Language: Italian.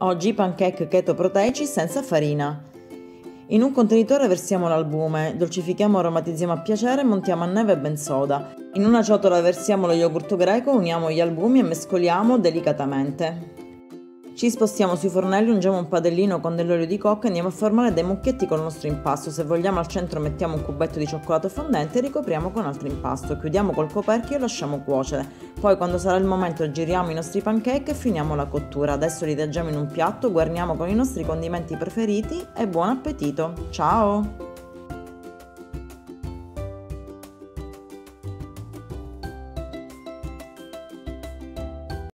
Oggi pancake keto proteici senza farina. In un contenitore versiamo l'albume, dolcifichiamo, aromatizziamo a piacere, montiamo a neve e ben soda. In una ciotola versiamo lo yogurt greco, uniamo gli albumi e mescoliamo delicatamente. Ci spostiamo sui fornelli, ungiamo un padellino con dell'olio di cocco e andiamo a formare dei mucchietti col nostro impasto. Se vogliamo al centro mettiamo un cubetto di cioccolato fondente e ricopriamo con altro impasto. Chiudiamo col coperchio e lasciamo cuocere. Poi quando sarà il momento giriamo i nostri pancake e finiamo la cottura. Adesso li adagiamo in un piatto, guarniamo con i nostri condimenti preferiti e buon appetito! Ciao!